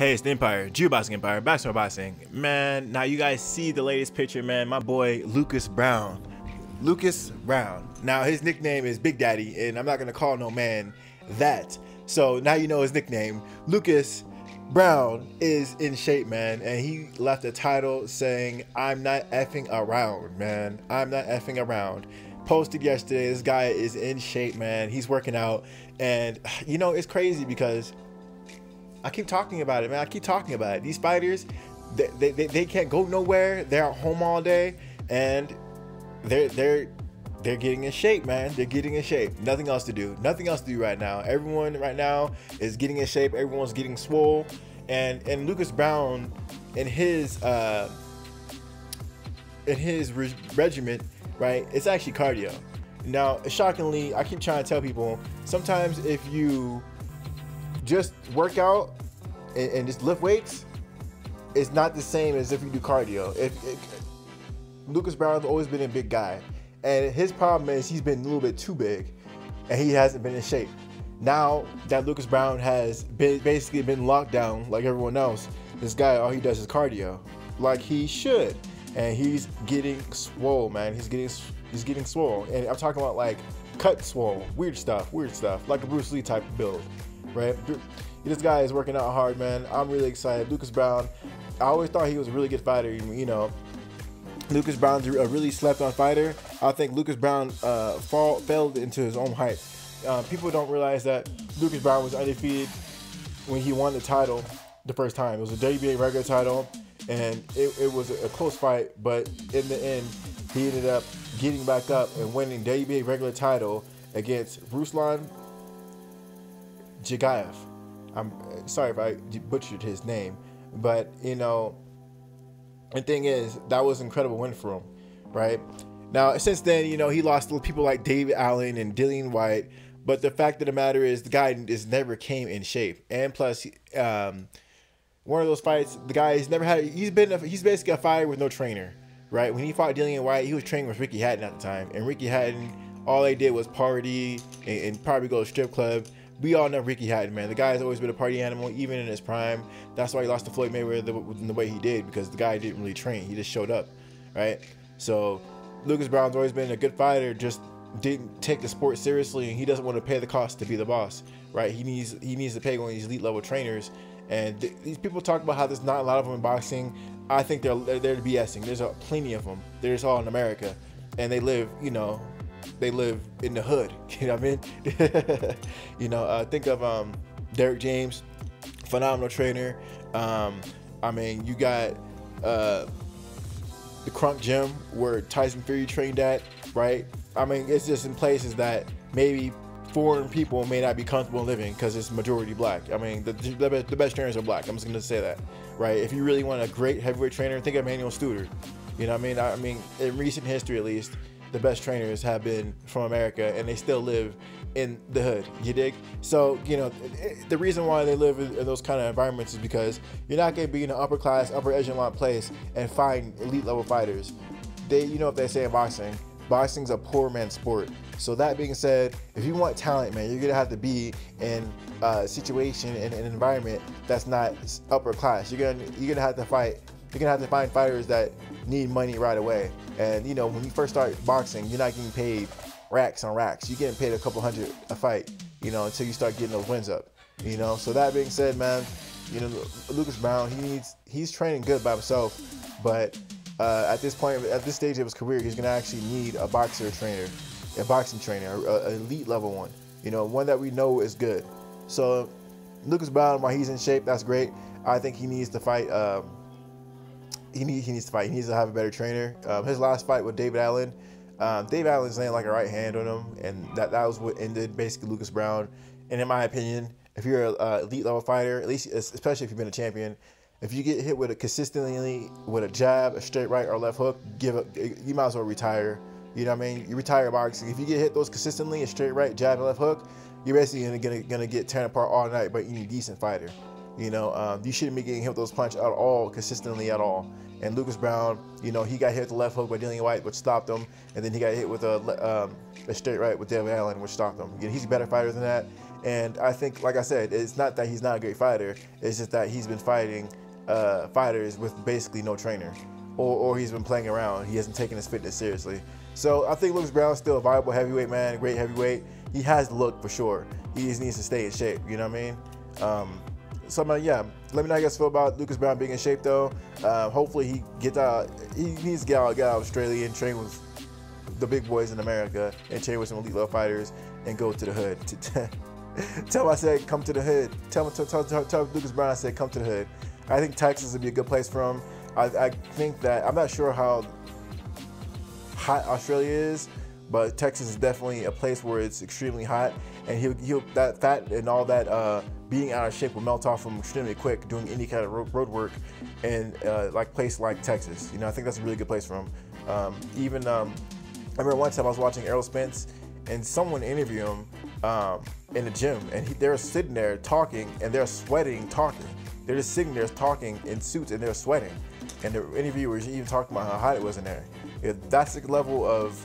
Hey, it's the Empire, GeoBoxing Empire, Backstar Boxing. Man, now you guys see the latest picture, man. My boy, Lucas Browne. Lucas Browne. Now, his nickname is Big Daddy, and I'm not gonna call no man that. So now you know his nickname. Lucas Browne is in shape, man. And he left a title saying, "I'm not effing around, man. I'm not effing around." Posted yesterday, this guy is in shape, man. He's working out. And you know, it's crazy because I keep talking about it, man. I keep talking about it. These fighters, they can't go nowhere. They're at home all day, and they're getting in shape, man. They're getting in shape. Nothing else to do. Nothing else to do right now. Everyone right now is getting in shape. Everyone's getting swole, and Lucas Browne, in his regiment, right? It's actually cardio. Now, shockingly, I keep trying to tell people sometimes if you just work out and just lift weights, it's not the same as if you do cardio. Lucas Browne's always been a big guy, and his problem is he's been a little bit too big, and he hasn't been in shape. Now that Lucas Browne has basically been locked down like everyone else, this guy, all he does is cardio, like he should, and he's getting swole, man. He's getting swole, and I'm talking about like cut swole, weird stuff, like a Bruce Lee type build. Right, this guy is working out hard, man. I'm really excited. Lucas Browne, I always thought he was a really good fighter. You know, Lucas Browne's a really slept-on fighter. I think Lucas Browne failed into his own hype. People don't realize that Lucas Browne was undefeated when he won the title the first time. It was a WBA regular title, and it was a close fight, but in the end, he ended up getting back up and winning WBA regular title against Ruslan Jagayaf. I'm sorry if I butchered his name, but you know, the thing is, that was an incredible win for him, right? Now, since then, you know, he lost to people like David Allen and Dillian White, but the fact of the matter is, the guy just never came in shape, and plus, one of those fights, the guy he's basically a fighter with no trainer, right? When he fought Dillian White, he was training with Ricky Hatton at the time, and Ricky Hatton, all they did was party and probably go to a strip club. We all know Ricky Hatton, man. The guy's always been a party animal, even in his prime. That's why he lost to Floyd Mayweather the way he did, because the guy didn't really train. He just showed up, right? So Lucas Browne's always been a good fighter, just didn't take the sport seriously, and he doesn't want to pay the cost to be the boss, right? He needs to pay one of these elite level trainers. And these people talk about how there's not a lot of them in boxing. I think they're BSing. There's plenty of them. They're just all in America, and they live, you know, they live in the hood, you know what I mean? You know, think of Derrick James, phenomenal trainer. I mean, you got the Crunk Gym where Tyson Fury trained at, right? I mean, it's just in places that maybe foreign people may not be comfortable living because it's majority black. I mean, the best trainers are black. I'm just gonna say that, right? If you really want a great heavyweight trainer, think of Emmanuel Stewart. You know what I mean? I mean, in recent history at least, the best trainers have been from America, and they still live in the hood, you dig? So, you know, the reason why they live in those kind of environments is because you're not gonna be in an upper class, upper echelon place and find elite level fighters. They, you know what they say in boxing, boxing's a poor man's sport. So that being said, if you want talent, man, you're gonna have to be in a situation, in an environment that's not upper class. You're gonna have to fight. You're gonna have to find fighters that need money right away. And you know, when you first start boxing, you're not getting paid racks on racks. You're getting paid a couple hundred a fight, you know, until you start getting those wins up, you know? So that being said, man, you know, Lucas Browne, he's training good by himself, but at this point, at this stage of his career, he's gonna actually need a boxer trainer, a boxing trainer, an elite level one, you know, one that we know is good. So Lucas Browne, while he's in shape, that's great. I think he needs to fight, he needs to have a better trainer. His last fight with David Allen, Dave Allen's laying like a right hand on him, and that was what ended basically Lucas Browne. And in my opinion, if you're an elite level fighter, at least especially if you've been a champion, if you get hit with consistently with a jab, a straight right or left hook, you might as well retire. You know what I mean? You retire boxing. If you get hit those consistently, a straight right, jab, and left hook, you're basically gonna get torn apart all night. But you're a decent fighter. You know, you shouldn't be getting hit with those punches at all, consistently at all. And Lucas Browne, you know, he got hit with the left hook by Dillian White, which stopped him. And then he got hit with a straight right with David Allen, which stopped him. You know, he's a better fighter than that. And I think, like I said, it's not that he's not a great fighter. It's just that he's been fighting fighters with basically no trainer, or he's been playing around. He hasn't taken his fitness seriously. So I think Lucas Browne's still a viable heavyweight, man, a great heavyweight. He has looked for sure. He just needs to stay in shape, you know what I mean? Yeah, let me know how you guys feel about Lucas Browne being in shape, though. Hopefully he gets out. He needs to get out of Australia and train with the big boys in America and train with some elite level fighters and go to the hood. Tell him I said come to the hood. Tell Lucas Browne I said come to the hood. I think Texas would be a good place for him. I think that, I'm not sure how hot Australia is, but Texas is definitely a place where it's extremely hot, and he'll that fat and all that being out of shape will melt off him extremely quick doing any kind of road work in like place like Texas. You know, I think that's a really good place for him. I remember one time I was watching Errol Spence and someone interviewed him in the gym, and they're sitting there talking and they're sweating talking. They're just sitting there talking in suits and they're sweating. And the interviewers even talking about how hot it was in there. That's the level of,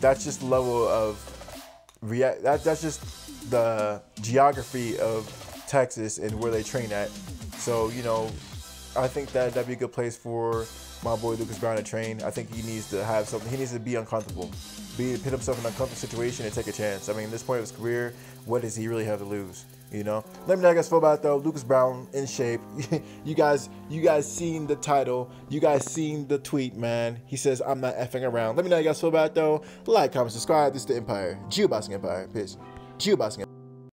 that's just the geography of Texas and where they train at. So, you know, I think that that'd be a good place for my boy Lucas Browne to train. I think he needs to have something. He needs to be uncomfortable, put himself in an uncomfortable situation and take a chance. I mean, at this point of his career, what does he really have to lose? You know, let me know how you guys feel about it, though. Lucas Browne in shape. You guys seen the title. You guys seen the tweet, man. He says, I'm not effing around. Let me know how you guys feel about it, though. Like, comment, subscribe. This is the Empire. GeoBoxing Empire. Peace. GeoBoxing Empire.